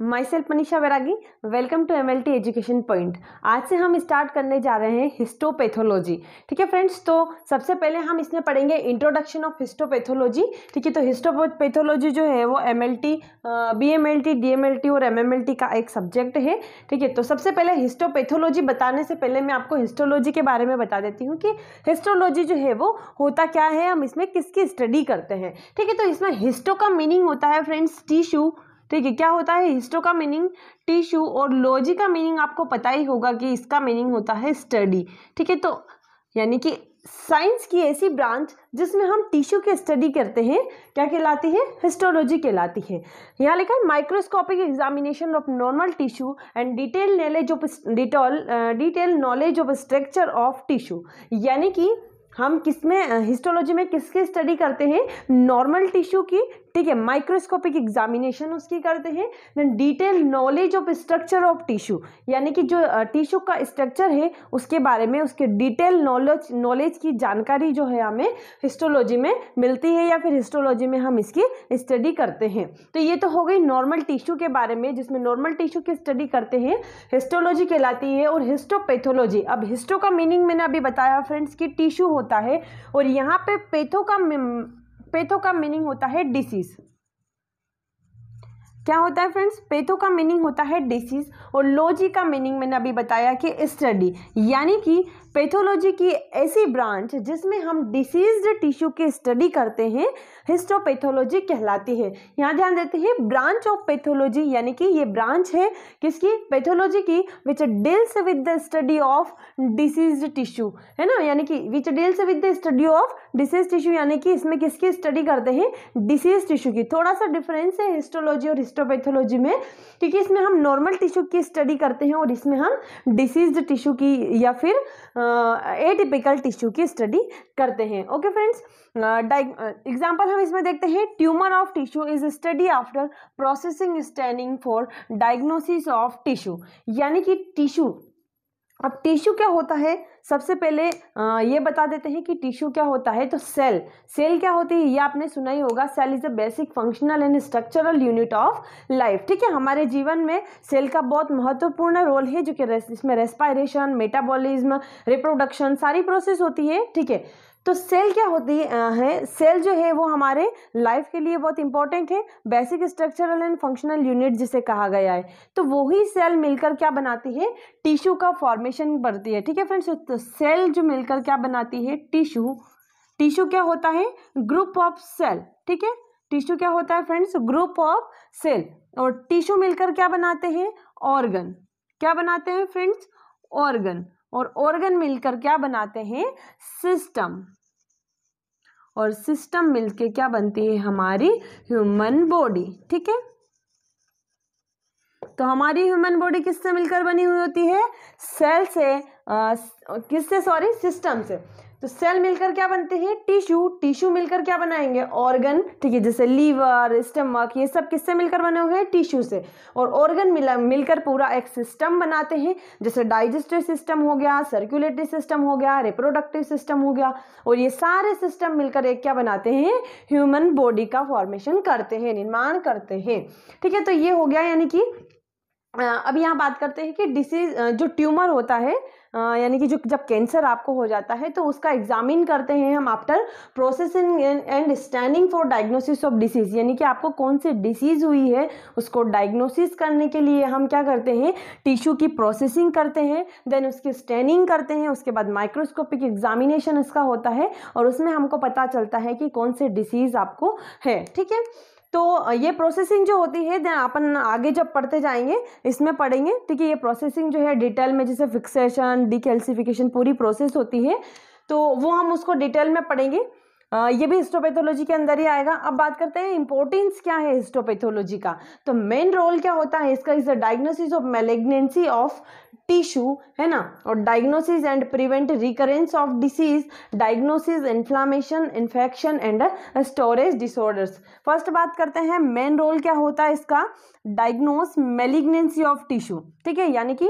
My self Manisha Bairagi, welcome to MLT education point. आज से हम स्टार्ट करने जा रहे हैं हिस्टोपैथोलॉजी। ठीक है फ्रेंड्स, तो सबसे पहले हम इसमें पढ़ेंगे इंट्रोडक्शन ऑफ हिस्टोपैथोलॉजी। ठीक है, तो हिस्टोपैथोलॉजी जो है वो MLT, BMLT, DMLT और MMLT का एक सब्जेक्ट है। ठीक है, तो सबसे पहले हिस्टोपैथोलॉजी बताने से पहले मैं आपको हिस्टोलॉजी के बारे में बता देती हूँ कि हिस्टोलॉजी जो है वो होता क्या है, हम इसमें किसकी स्टडी करते हैं। ठीक है, तो इसमें हिस्टो का मीनिंग होता है फ्रेंड्स टिश्यू। ठीक है, क्या होता है? हिस्टो का मीनिंग टिश्यू, और लॉजी का मीनिंग आपको पता ही होगा कि इसका मीनिंग होता है स्टडी। ठीक है, तो यानी कि साइंस की ऐसी ब्रांच जिसमें हम टिश्यू की स्टडी करते हैं क्या कहलाती है? हिस्टोलॉजी कहलाती है। यहाँ लिखा है microscopic examination of normal tissue and detail knowledge of structure of tissue. यानी कि हम किसमें हिस्टोलॉजी में किसकी स्टडी करते हैं? नॉर्मल टिश्यू की। ठीक है, माइक्रोस्कोपिक एग्जामिनेशन उसकी करते हैं, then detail knowledge of structure of tissue, यानी कि जो टिश्यू का स्ट्रक्चर है उसके बारे में उसके डिटेल नॉलेज की जानकारी जो है हमें हिस्टोलॉजी में मिलती है या फिर हिस्टोलॉजी में हम इसकी स्टडी करते हैं। तो ये तो हो गई नॉर्मल टिश्यू के बारे में, जिसमें नॉर्मल टिश्यू की स्टडी करते हैं हिस्टोलॉजी कहलाती है। और हिस्टोपैथोलॉजी, अब हिस्टो का मीनिंग मैंने अभी बताया फ्रेंड्स कि टिश्यू होता है, और यहाँ पे पैथो का मीनिंग होता है डिसीज। क्या होता है फ्रेंड्स? पैथो का मीनिंग होता है डिसीज, और लॉजी का मीनिंग मैंने अभी बताया कि स्टडी, यानी कि पैथोलॉजी की ऐसी ब्रांच जिसमें हम डिसीज्ड टिश्यू की स्टडी करते हैं हिस्टोपैथोलॉजी कहलाती है। यहाँ ध्यान देते हैं ब्रांच ऑफ पैथोलॉजी, यानी कि ये ब्रांच है किसकी? पैथोलॉजी की, which deals with the study of diseased tissue, है ना, यानी कि which deals with the study of disease tissue, यानी कि इसमें किसकी स्टडी करते हैं? डिसीज टिश्यू की। थोड़ा सा डिफरेंस है हिस्टोलॉजी और हिस्टोपैथोलॉजी में, क्योंकि इसमें हम नॉर्मल टिश्यू की स्टडी करते हैं और इसमें हम डिसीज टिश्यू की या फिर एटिपिकल टिश्यू की स्टडी करते हैं। ओके फ्रेंड्स, एग्जाम्पल हम इसमें देखते हैं, tumour of tissue is study after processing staining for diagnosis of tissue, यानी कि टिश्यू, अब टिश्यू क्या होता है सबसे पहले ये बता देते हैं कि टिश्यू क्या होता है। तो सेल क्या होती है ये आपने सुना ही होगा। Cell is a basic functional and structural unit of life. ठीक है, हमारे जीवन में सेल का बहुत महत्वपूर्ण रोल है, जो कि इसमें रेस्पायरेशन, मेटाबॉलिज्म, रिप्रोडक्शन सारी प्रोसेस होती है। ठीक है, तो सेल क्या होती है? सेल जो है वो हमारे लाइफ के लिए बहुत इंपॉर्टेंट है, basic structural and functional unit जिसे कहा गया है। तो वही सेल मिलकर क्या बनाती है? टिश्यू का फॉर्मेशन करती है। ठीक है फ्रेंड्स, तो सेल जो मिलकर क्या बनाती है? टिश्यू क्या होता है? Group of cell. ठीक है, टिश्यू क्या होता है फ्रेंड्स? ग्रुप ऑफ सेल, और टिश्यू मिलकर क्या बनाते हैं? ऑर्गन। क्या बनाते हैं फ्रेंड्स? ऑर्गन, और ऑर्गन मिलकर क्या बनाते हैं? सिस्टम, और सिस्टम मिलके क्या बनती है? हमारी ह्यूमन बॉडी। ठीक है, तो हमारी ह्यूमन बॉडी किससे मिलकर बनी हुई होती है? सेल से, सिस्टम से। तो सेल मिलकर क्या बनते हैं? टिश्यू मिलकर क्या बनाएंगे? ऑर्गन। ठीक है, जैसे लीवर, स्टमक, ये सब किससे मिलकर बने हुए हैं? टिश्यू से, और ऑर्गन मिलकर पूरा एक सिस्टम बनाते हैं, जैसे डाइजेस्टिव सिस्टम हो गया, सर्कुलेटरी सिस्टम हो गया, रिप्रोडक्टिव सिस्टम हो गया, और ये सारे सिस्टम मिलकर एक क्या बनाते हैं? ह्यूमन बॉडी का फॉर्मेशन करते हैं, निर्माण करते हैं। ठीक है, तो ये हो गया, यानी कि अब यहाँ बात करते हैं कि डिसीज जो ट्यूमर होता है, यानी कि जो जब कैंसर आपको हो जाता है तो उसका एग्जामिन करते हैं हम after processing and staining for diagnosis of disease, यानी कि आपको कौन सी डिसीज़ हुई है उसको डायग्नोसिस करने के लिए हम क्या करते हैं? टिश्यू की प्रोसेसिंग करते हैं, देन उसकी स्टैनिंग करते हैं, उसके बाद माइक्रोस्कोपिक एग्जामिनेशन इसका होता है, और उसमें हमको पता चलता है कि कौन सी डिसीज़ आपको है। ठीक है, तो ये प्रोसेसिंग जो होती है, देन अपन आगे जब पढ़ते जाएंगे इसमें पढ़ेंगे। ठीक है, ये प्रोसेसिंग जो है डिटेल में, जैसे फिक्सेशन, डिकैल्सिफिकेशन पूरी प्रोसेस होती है, तो वो हम उसको डिटेल में पढ़ेंगे। ये भी हिस्टोपैथोलॉजी के अंदर ही आएगा। अब बात करते हैं इंपॉर्टेंस क्या है हिस्टोपैथोलॉजी का। तो मेन रोल क्या होता है इसका? Is the diagnosis of malignancy of tissue, है ना, और diagnosis and prevent recurrence of disease, diagnosis, inflammation, infection and storage disorders. First बात करते हैं मेन रोल क्या होता है इसका? Diagnose malignancy of tissue. ठीक है, यानी कि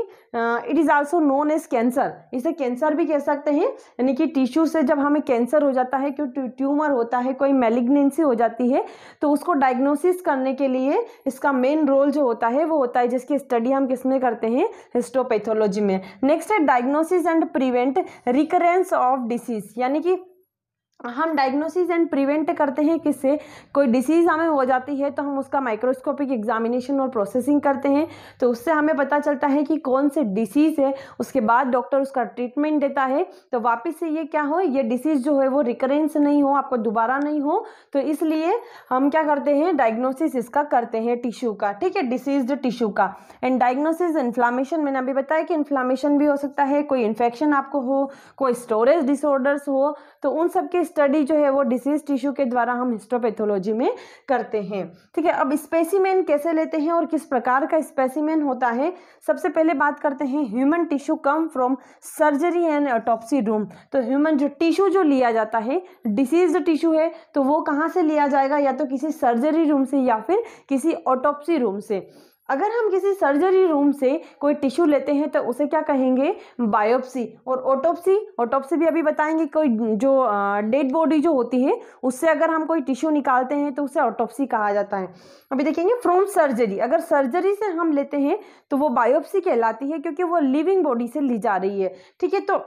it is also known as cancer, इसे कैंसर भी कह सकते हैं, यानी कि टिश्यू से जब हमें कैंसर हो जाता है, क्योंकि कोई ट्यूमर होता है, कोई मैलिग्नेंसी हो जाती है, तो उसको डायग्नोसिस करने के लिए इसका मेन रोल जो होता है वो होता है, जिसकी स्टडी हम किस में करते हैं, हिस्टोपैथोलॉजी में। नेक्स्ट है diagnosis and prevent recurrence of disease, यानी कि हम डायग्नोसिस एंड प्रिवेंट करते हैं किससे, कोई डिसीज़ हमें हो जाती है तो हम उसका माइक्रोस्कोपिक एग्जामिनेशन और प्रोसेसिंग करते हैं, तो उससे हमें पता चलता है कि कौन से डिसीज़ है, उसके बाद डॉक्टर उसका ट्रीटमेंट देता है, तो वापस से ये क्या हो, ये डिसीज़ जो है वो रिकरेंस नहीं हो, आपको दोबारा नहीं हो, तो इसलिए हम क्या करते हैं, डायग्नोसिस इसका करते हैं टिश्यू का, ठीक है, डिसीज्ड टिश्यू का। एंड डायग्नोसिस इन्फ्लामेशन, मैंने अभी बताया कि इन्फ्लामेशन भी हो सकता है, कोई इन्फेक्शन आपको हो, कोई स्टोरेज डिसऑर्डर्स हो, तो उन सब के स्टडी जो है वो डिसीज टिश्यू के द्वारा हम हिस्टोपैथोलॉजी में करते हैं, ठीक है। अब स्पेसिमेन कैसे लेते हैं और किस प्रकार का स्पेसिमेन होता है, सबसे पहले बात करते हैं human tissue come from surgery and autopsy room. तो ह्यूमन जो टिश्यू जो लिया जाता है, डिसीज टिश्यू है, तो वो कहाँ से लिया जाएगा, या तो किसी सर्जरी रूम से या फिर किसी ऑटोप्सी रूम से। अगर हम किसी सर्जरी रूम से कोई टिश्यू लेते हैं तो उसे क्या कहेंगे, बायोप्सी। और ऑटोप्सी, ऑटोप्सी भी अभी बताएंगे, कोई जो डेड बॉडी जो होती है उससे अगर हम कोई टिश्यू निकालते हैं तो उसे ऑटोप्सी कहा जाता है। अभी देखेंगे फ्रॉम सर्जरी, अगर सर्जरी से हम लेते हैं तो वो बायोप्सी कहलाती है, क्योंकि वो लिविंग बॉडी से ली जा रही है, ठीक है। तो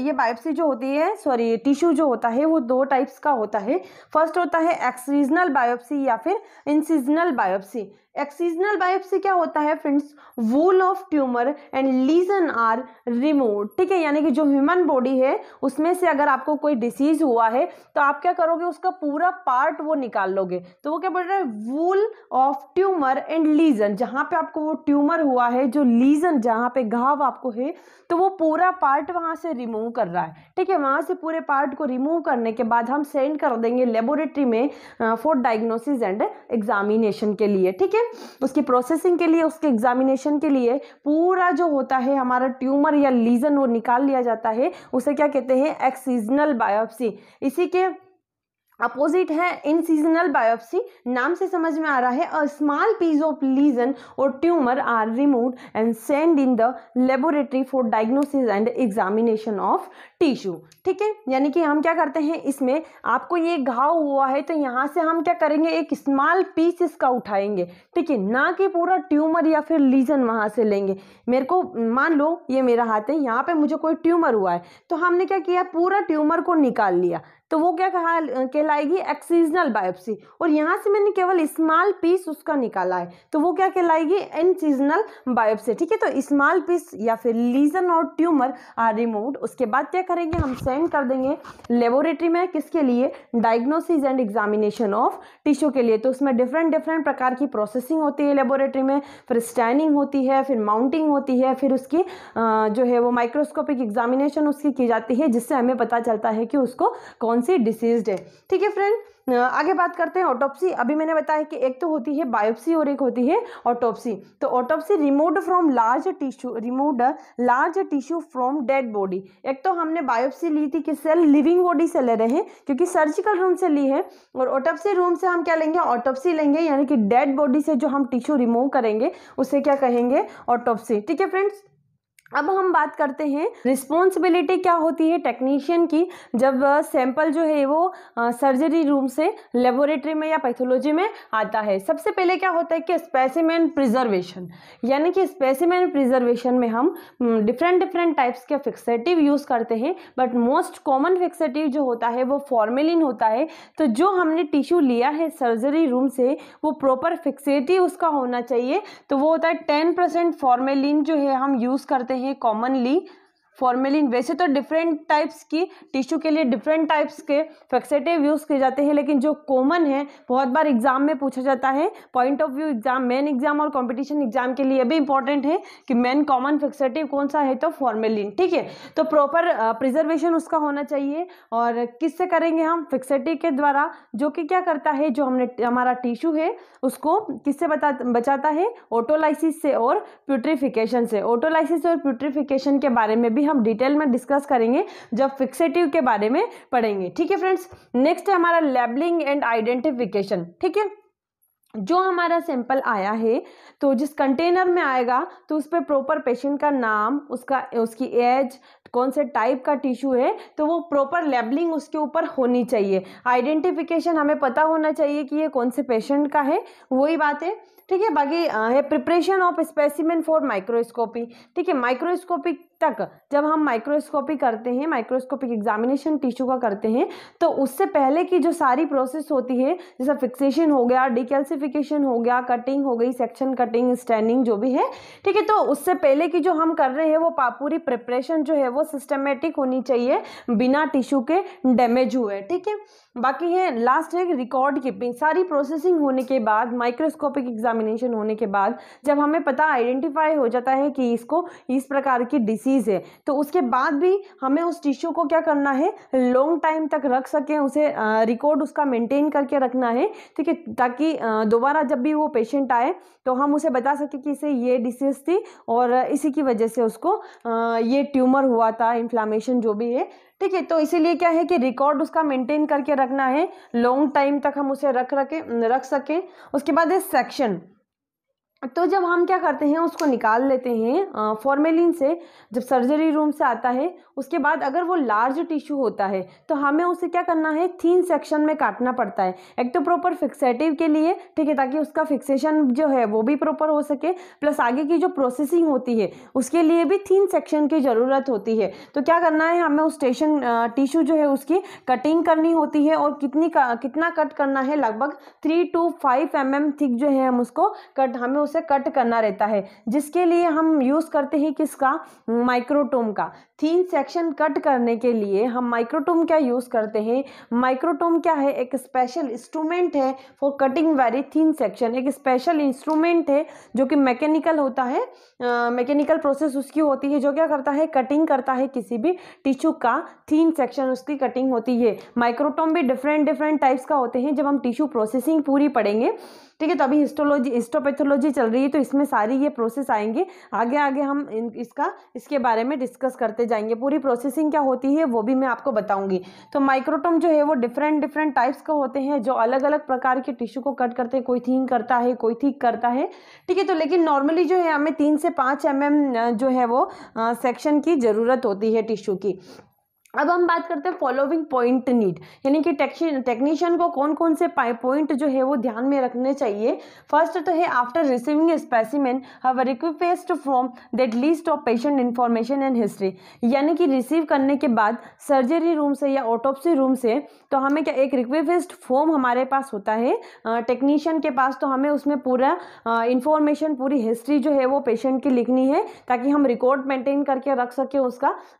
ये बायोप्सी जो होती है, सॉरी टिश्यू जो होता है, वो दो टाइप्स का होता है। फर्स्ट होता है एक्सीजनल बायोप्सी या फिर इंसिजनल बायोप्सी। एक्सीजनल बायोप्सी क्या होता है friends, whole of tumour and lesion are remove, ठीक है, यानी कि जो ह्यूमन बॉडी है उसमें से अगर आपको कोई डिसीज हुआ है तो आप क्या करोगे, उसका पूरा पार्ट वो निकाल लोगे। तो वो क्या बोल रहा है, whole of tumour and lesion, जहाँ पे आपको वो ट्यूमर हुआ है, जो लीजन जहाँ पे घाव आपको है, तो वो पूरा पार्ट वहाँ से रिमूव कर रहा है, ठीक है। वहाँ से पूरे पार्ट को रिमूव करने के बाद हम सेंड कर देंगे लेबोरेटरी में फॉर डायग्नोसिस एंड एग्जामिनेशन के लिए, ठीक है, उसकी प्रोसेसिंग के लिए, उसके एग्जामिनेशन के लिए। पूरा जो होता है हमारा ट्यूमर या लीजन वो निकाल लिया जाता है, उसे क्या कहते हैं, एक्सीजनल बायोप्सी। इसी के अपोजिट है इंसीजनल बायोप्सी, नाम से समझ में आ रहा है, a small piece of lesion और tumour are removed and send in the laboratory for diagnosis and examination of tissue, ठीक है। यानी कि हम क्या करते हैं, इसमें आपको ये घाव हुआ है तो यहाँ से हम क्या करेंगे, एक स्मॉल पीस इसका उठाएंगे, ठीक है, ना कि पूरा ट्यूमर या फिर लीजन वहाँ से लेंगे। मेरे को मान लो ये मेरा हाथ है, यहाँ पर मुझे कोई ट्यूमर हुआ है, तो हमने क्या किया, पूरा ट्यूमर को निकाल लिया, तो वो क्या कहलाएगी, एक्सीजनल बायोप्सी। और यहाँ से मैंने केवल स्मॉल पीस उसका निकाला है, तो वो क्या कहलाएगी, इंसिजनल बायोप्सी, ठीक है। तो स्मॉल पीस या फिर लीजन और ट्यूमर आर रिमूव्ड, उसके बाद क्या करेंगे, हम सेंड कर देंगे लेबोरेटरी में, किसके लिए, diagnosis and examination of tissue के लिए। तो उसमें डिफरेंट डिफरेंट प्रकार की प्रोसेसिंग होती है लेबोरेटरी में, फिर स्टैनिंग होती है, फिर माउंटिंग होती है, फिर उसकी जो है वो माइक्रोस्कोपिक एग्जामिनेशन उसकी की जाती है, जिससे हमें पता चलता है कि उसको कौन सी डिसीज्ड है, ठीक है फ्रेंड। आगे बात करते हैं ऑटोप्सी। अभी मैंने बताया कि एक तो होती है बायोप्सी और एक होती है ऑटोप्सी। तो autopsy removed from large tissue, removed large tissue from dead body. एक तो हमने बायोप्सी ली थी कि सेल लिविंग बॉडी से ले रहे हैं, क्योंकि सर्जिकल रूम से ली है, और ऑटोप्सी रूम से हम क्या लेंगे, ऑटोप्सी लेंगे, यानी कि डेड बॉडी से जो हम टिश्यू रिमूव करेंगे उसे क्या कहेंगे, ऑटोप्सी, ठीक है फ्रेंड्स। अब हम बात करते हैं रिस्पॉन्सिबिलिटी क्या होती है टेक्नीशियन की, जब सैंपल जो है वो सर्जरी रूम से लेबोरेटरी में या पैथोलॉजी में आता है। सबसे पहले क्या होता है कि स्पेसिमेन प्रिजर्वेशन, यानी कि स्पेसिमेन प्रिजर्वेशन में हम डिफरेंट डिफरेंट टाइप्स के फिक्सेटिव यूज़ करते हैं, बट मोस्ट कॉमन फिक्सेटिव जो होता है वो फॉर्मेलिन होता है। तो जो हमने टिश्यू लिया है सर्जरी रूम से, वो प्रॉपर फिक्सेटिव उसका होना चाहिए, तो वो होता है 10% फॉर्मेलिन जो है हम यूज़ करते हैं कॉमनली। फॉर्मेलिन वैसे तो डिफरेंट टाइप्स की टिश्यू के लिए डिफरेंट टाइप्स के फिक्सेटिव यूज़ किए जाते हैं, लेकिन जो कॉमन है बहुत बार एग्जाम में पूछा जाता है, point of view exam, main exam और कंपटीशन एग्जाम के लिए भी इंपॉर्टेंट है कि मेन कॉमन फिक्सेटिव कौन सा है, तो फॉर्मेलिन, ठीक है। तो प्रॉपर प्रिजर्वेशन उसका होना चाहिए, और किससे करेंगे हम, फिक्सेटिव के द्वारा, जो कि क्या करता है, जो हमने हमारा टिश्यू है उसको किससे बचाता है, ऑटोलाइसिस से और प्यूट्रीफिकेशन से। ऑटोलाइसिस और प्यूट्रीफिकेशन के बारे में भी हम डिटेल में डिस्कस करेंगे जब फिक्सेटिव के बारे में पढ़ेंगे, ठीक है फ्रेंड्स। नेक्स्ट है हमारा लेबलिंग एंड आइडेंटिफिकेशन, ठीक है। जो हमारा सैंपल आया है तो जिस कंटेनर में आएगा, तो उस पर प्रॉपर पेशेंट का नाम, उसकी एज, कौन से टाइप का टिश्यू है, तो वो प्रॉपर लेबलिंग उसके ऊपर होनी चाहिए। आइडेंटिफिकेशन हमें पता होना चाहिए कि ये कौन से पेशेंट का है, वही बात है, ठीक है। बाकी है preparation of specimen for microscopy, ठीक है। माइक्रोस्कोपी तक जब हम माइक्रोस्कोपी करते हैं, माइक्रोस्कोपिक एग्जामिनेशन टिश्यू का करते हैं, तो उससे पहले की जो सारी प्रोसेस होती है, जैसा फिक्सेशन हो गया, डिकैल्सिफिकेशन हो गया, कटिंग हो गई, सेक्शन कटिंग, स्टैनिंग जो भी है, ठीक है, तो उससे पहले की जो हम कर रहे हैं वो पूरी प्रिपरेशन जो है वो सिस्टमेटिक होनी चाहिए, बिना टिश्यू के डैमेज हुए, ठीक है। बाकी है लास्ट है रिकॉर्ड कीपिंग। सारी प्रोसेसिंग होने के बाद, माइक्रोस्कोपिक एग्जामिनेशन होने के बाद, जब हमें पता आइडेंटिफाई हो जाता है कि इसको इस प्रकार की डिसीज़ है, तो उसके बाद भी हमें उस टिश्यू को क्या करना है, लॉन्ग टाइम तक रख सकें, उसे रिकॉर्ड उसका मेंटेन करके रखना है, ठीक है, ताकि दोबारा जब भी वो पेशेंट आए तो हम उसे बता सकें कि इसे ये डिसीज़ थी और इसी की वजह से उसको ये ट्यूमर हुआ था, इन्फ्लामेशन जो भी है, ठीक है। तो इसीलिए क्या है कि रिकॉर्ड उसका मेंटेन करके रखना है, लॉन्ग टाइम तक हम उसे रख सकें। उसके बाद है सेक्शन। तो जब हम क्या करते हैं, उसको निकाल लेते हैं फॉर्मेलिन से, जब सर्जरी रूम से आता है, उसके बाद अगर वो लार्ज टिश्यू होता है तो हमें उसे क्या करना है, थीन सेक्शन में काटना पड़ता है। एक तो प्रॉपर फिक्सेटिव के लिए, ठीक है, ताकि उसका फिक्सेशन जो है वो भी प्रॉपर हो सके, प्लस आगे की जो प्रोसेसिंग होती है उसके लिए भी थीन सेक्शन की ज़रूरत होती है। तो क्या करना है, हमें उस स्टेशन टिश्यू जो है उसकी कटिंग करनी होती है, और कितना कट करना है, लगभग 3 to 5 mm थिक जो है हम उसको कट करना रहता है, जिसके लिए हम यूज करते हैं किसका, माइक्रोटोम का। थीन सेक्शन कट करने के लिए हम माइक्रोटोम क्या यूज करते हैं। माइक्रोटोम क्या है, एक स्पेशल इंस्ट्रूमेंट है for cutting very thin section. एक स्पेशल इंस्ट्रूमेंट है जो कि मैकेनिकल होता है, मैकेनिकल प्रोसेस उसकी होती है, जो क्या करता है, कटिंग करता है किसी भी टिश्यू का थीन सेक्शन, उसकी कटिंग होती है। माइक्रोटोम भी डिफरेंट टाइप्स का होते हैं, जब हम टिश्यू प्रोसेसिंग पूरी पढ़ेंगे, ठीक है। तो अभी हिस्टोलॉजी, हिस्टोपैथोलॉजी चल रही है, तो इसमें सारी ये प्रोसेस आएंगे, आगे आगे हम इसके बारे में डिस्कस करते जाएंगे, पूरी प्रोसेसिंग क्या होती है वो भी मैं आपको बताऊंगी। तो माइक्रोटोम जो है वो डिफरेंट टाइप्स के होते हैं, जो अलग अलग प्रकार के टिश्यू को कट करते हैं, कोई थीन करता है, कोई थिक करता है, ठीक है। तो लेकिन नॉर्मली जो है हमें 3 से 5 mm जो है वो सेक्शन की ज़रूरत होती है टिश्यू की। अब हम बात करते हैं फॉलोइंग पॉइंट नीड, यानी कि टेक्नीशियन को कौन कौन से पॉइंट जो है वो ध्यान में रखने चाहिए। फर्स्ट तो है, after receiving specimen have request from that list of patient information and history, यानी कि रिसीव करने के बाद सर्जरी रूम से या ऑटोप्सी रूम से तो हमें क्या, एक रिक्वेस्ट फॉर्म हमारे पास होता है टेक्नीशियन के पास, तो हमें उसमें पूरा इंफॉर्मेशन, पूरी हिस्ट्री जो है वो पेशेंट की लिखनी है, ताकि हम रिकॉर्ड मेंटेन करके रख सकें,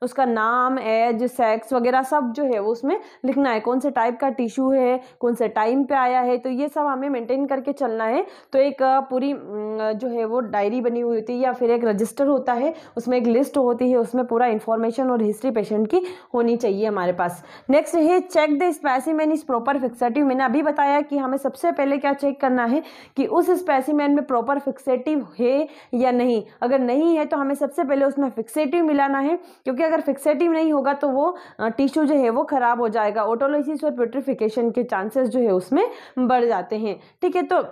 उसका नाम, एज, सेक्स वगैरह सब जो है वो उसमें लिखना है, कौन से टाइप का टिश्यू है, कौन से टाइम पे आया है, तो ये सब हमें मेंटेन करके चलना है। तो एक पूरी जो है वो डायरी बनी हुई होती है, या फिर एक रजिस्टर होता है, उसमें एक लिस्ट होती है, उसमें पूरा इंफॉर्मेशन और हिस्ट्री पेशेंट की होनी चाहिए हमारे पास। नेक्स्ट है, check the specimen is proper fixative. मैंने अभी बताया कि हमें सबसे पहले क्या चेक करना है कि उस स्पेसिमेन में प्रॉपर फिक्सेटिव है या नहीं। अगर नहीं है तो हमें सबसे पहले उसमें फिक्सेटिव मिलाना है, क्योंकि अगर फिक्सेटिव नहीं होगा तो वो टिश्यू जो है वो खराब हो जाएगा, ऑटोलाइसिस और प्यूट्रिफिकेशन के चांसेस जो है उसमें बढ़ जाते हैं, ठीक है। तो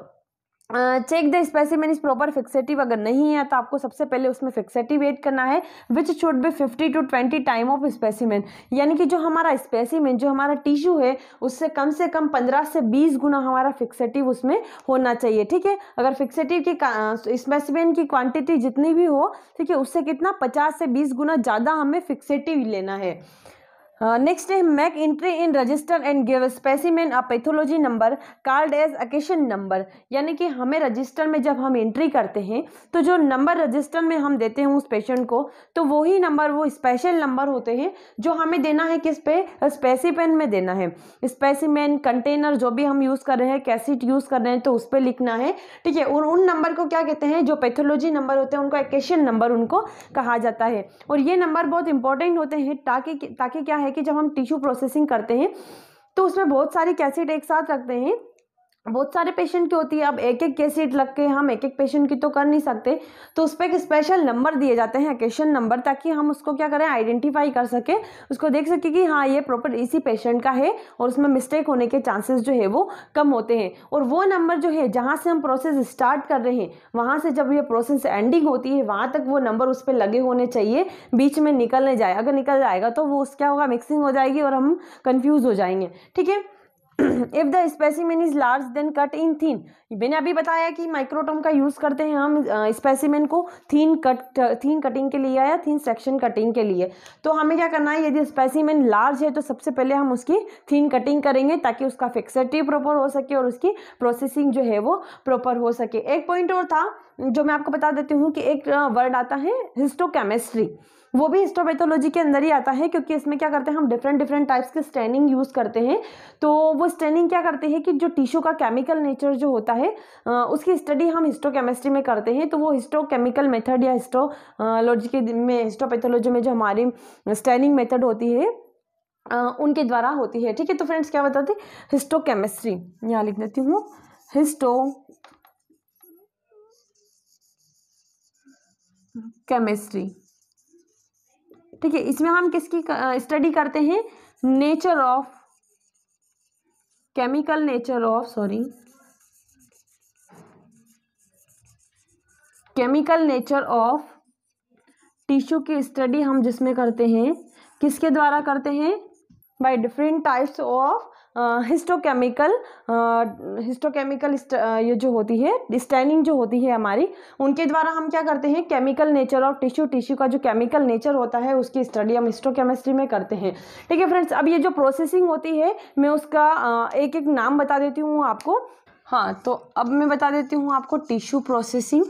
check the specimen is proper fixative, अगर नहीं है तो आपको सबसे पहले उसमें फिक्सेटिव ऐड करना है। Which should be 50 to 20 time of specimen, यानी कि जो हमारा स्पेसिमेन, जो हमारा टिश्यू है, उससे कम से कम 15 से 20 गुना हमारा फिक्सेटिव उसमें होना चाहिए, ठीक है। अगर फिक्सेटिव की स्पेसिमेन की क्वांटिटी जितनी भी हो, ठीक है, उससे कितना 50 से 20 गुना ज़्यादा हमें फिक्सेटिव लेना है। नेक्स्ट है, make entry in register and give specimen a pathology number card as accession number, यानी कि हमें रजिस्टर में जब हम एंट्री करते हैं तो जो नंबर रजिस्टर में हम देते हैं उस पेशेंट को, तो वही नंबर, वो स्पेशल नंबर होते हैं जो हमें देना है, किस पे, स्पेसिमेन में देना है। स्पेसिमेन, कंटेनर जो भी हम यूज़ कर रहे हैं, कैसेट यूज़ कर रहे हैं, तो उस पर लिखना है, ठीक है। और उन नंबर को क्या कहते हैं, जो पैथोलॉजी नंबर होते हैं उनको अकेशन नंबर उनको कहा जाता है, और ये नंबर बहुत इंपॉर्टेंट होते हैं, ताकि क्या कि जब हम टिश्यू प्रोसेसिंग करते हैं तो उसमें बहुत सारी कैसेट एक साथ रखते हैं, बहुत सारे पेशेंट की होती है। अब एक एक के सीट लग के हम एक एक पेशेंट की तो कर नहीं सकते, तो उस पर एक स्पेशल नंबर दिए जाते हैं, एकेशन नंबर, ताकि हम उसको क्या करें, आइडेंटिफाई कर सके, उसको देख सके कि हाँ ये प्रॉपर इसी पेशेंट का है, और उसमें मिस्टेक होने के चांसेस जो है वो कम होते हैं। और वो नंबर जो है जहाँ से हम प्रोसेस स्टार्ट कर रहे हैं वहाँ से जब ये प्रोसेस एंडिंग होती है वहाँ तक वो नंबर उस पर लगे होने चाहिए, बीच में निकल नहीं जाए। अगर निकल जाएगा तो वो क्या होगा, मिक्सिंग हो जाएगी और हम कन्फ्यूज़ हो जाएंगे। ठीक है, if the specimen is large then cut in thin. मैंने अभी बताया कि माइक्रोटोम का यूज़ करते हैं हम स्पेसिमेन को थीन कटिंग के लिए या थीन सेक्शन कटिंग के लिए। तो हमें क्या करना है, यदि स्पेसिमेन लार्ज है तो सबसे पहले हम उसकी थीन कटिंग करेंगे ताकि उसका फिक्सेटिव प्रॉपर हो सके और उसकी प्रोसेसिंग जो है वो प्रॉपर हो सके। एक पॉइंट और था जो मैं आपको बता देती हूँ कि एक वर्ड आता है हिस्टोकेमिस्ट्री, वो भी हिस्टोपैथोलॉजी के अंदर ही आता है, क्योंकि इसमें क्या करते हैं हम डिफरेंट टाइप्स के स्टेनिंग यूज़ करते हैं। तो वो स्टेनिंग क्या करते हैं कि जो टिश्यू का केमिकल नेचर जो होता है उसकी स्टडी हम हिस्टोकेमिस्ट्री में करते हैं। तो वो हिस्टोकेमिकल मेथड या हिस्टोलॉजी के में, हिस्टोपैथोलॉजी में जो हमारी स्टेनिंग मेथड होती है उनके द्वारा होती है। ठीक है, तो फ्रेंड्स क्या बताते हैं, हिस्टोकेमिस्ट्री, यहाँ लिख देती हूँ हिस्टोकेमिस्ट्री। ठीक है, इसमें हम किसकी स्टडी करते हैं, nature of chemical chemical nature of tissue की स्टडी हम जिसमें करते हैं, किसके द्वारा करते हैं, by different types of histochemical ये जो होती है स्टेनिंग जो होती है हमारी, उनके द्वारा हम क्या करते हैं, केमिकल नेचर ऑफ टिश्यू का जो केमिकल नेचर होता है उसकी स्टडी हम हिस्टोकेमिस्ट्री में करते हैं। ठीक है फ्रेंड्स, अब ये जो प्रोसेसिंग होती है मैं उसका एक एक नाम बता देती हूँ आपको। हाँ, तो अब मैं बता देती हूँ आपको टिश्यू प्रोसेसिंग।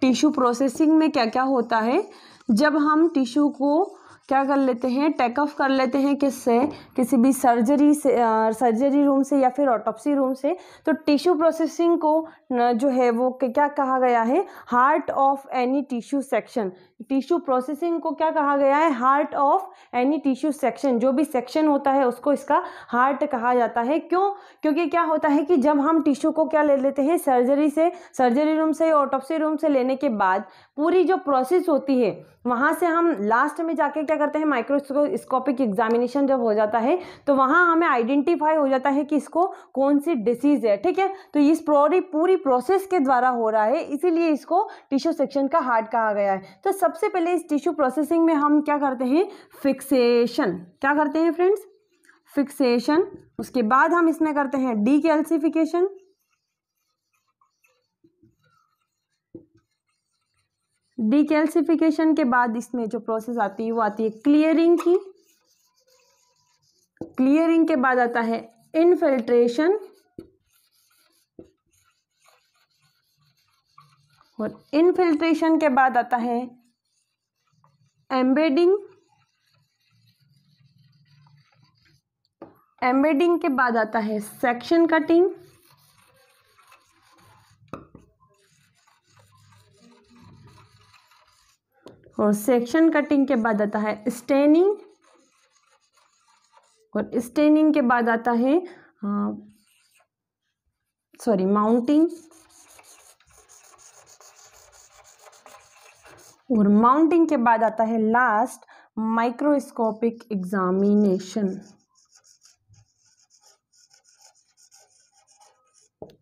टिश्यू प्रोसेसिंग में क्या क्या होता है, जब हम टिश्यू को क्या कर लेते हैं, टेक ऑफ कर लेते हैं किससे, किसी भी सर्जरी से, सर्जरी रूम से या फिर ऑटोप्सी रूम से। तो टिश्यू प्रोसेसिंग को जो है वो क्या कहा गया है, heart of any tissue section. Tissue processing को क्या कहा गया है, heart of any tissue section. जो भी सेक्शन होता है उसको इसका हार्ट कहा जाता है। क्यों, क्योंकि क्या होता है कि जब हम टिश्यू को क्या ले लेते हैं, सर्जरी रूम से ऑटोप्सी रूम से लेने के बाद पूरी जो प्रोसेस होती है वहाँ से हम लास्ट में जाके क्या करते हैं, माइक्रोस्कोपिक एग्जामिनेशन जब हो जाता है तो वहाँ हमें आइडेंटिफाई हो जाता है कि इसको कौन सी डिसीज़ है। ठीक है, तो इस पूरी प्रोसेस के द्वारा हो रहा है, इसीलिए इसको टिश्यू सेक्शन का हार्ट कहा गया है। तो सबसे पहले इस टिश्यू प्रोसेसिंग में हम क्या करते हैं, फिक्सेशन। क्या करते हैं फ्रेंड्स, फिक्सेशन। उसके बाद हम इसमें करते हैं डीकैल्सिफिकेशन। डीकैल्सिफिकेशन के बाद इसमें जो प्रोसेस आती है वो आती है क्लियरिंग की। क्लियरिंग के बाद आता है इनफिल्ट्रेशन, और इनफिल्ट्रेशन के बाद आता है एम्बेडिंग। एम्बेडिंग के बाद आता है सेक्शन कटिंग। और सेक्शन कटिंग के बाद आता है स्टेनिंग, और स्टेनिंग के बाद आता है माउंटिंग, और माउंटिंग के बाद आता है लास्ट माइक्रोस्कोपिक एग्जामिनेशन।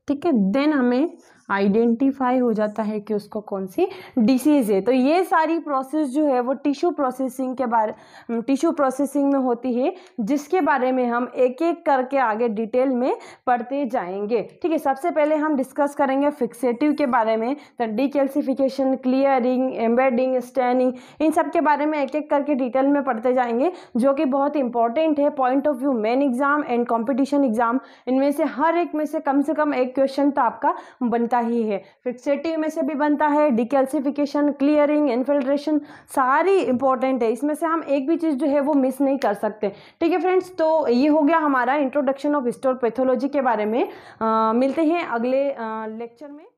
ठीक है, देन हमें आइडेंटिफाई हो जाता है कि उसको कौन सी डिसीज़ है। तो ये सारी प्रोसेस जो है वो टिश्यू प्रोसेसिंग में होती है, जिसके बारे में हम एक एक करके आगे डिटेल में पढ़ते जाएंगे। ठीक है, सबसे पहले हम डिस्कस करेंगे फिक्सेटिव के बारे में, फिर डीकैल्सिफिकेशन, क्लियरिंग, एम्बेडिंग, स्टेनिंग, इन सब के बारे में एक एक करके डिटेल में पढ़ते जाएंगे, जो कि बहुत इंपॉर्टेंट है point of view main exam and competition exam. इनमें से हर एक में से कम एक क्वेश्चन तो आपका बनता ही है। फिक्सेटिव में से भी बनता है, डिकैल्सिफिकेशन, क्लियरिंग, इनफिल्ट्रेशन, सारी इंपॉर्टेंट है, इसमें से हम एक भी चीज़ जो है वो मिस नहीं कर सकते। ठीक है फ्रेंड्स, तो ये हो गया हमारा इंट्रोडक्शन ऑफ हिस्टोपैथोलॉजी के बारे में। मिलते हैं अगले लेक्चर में।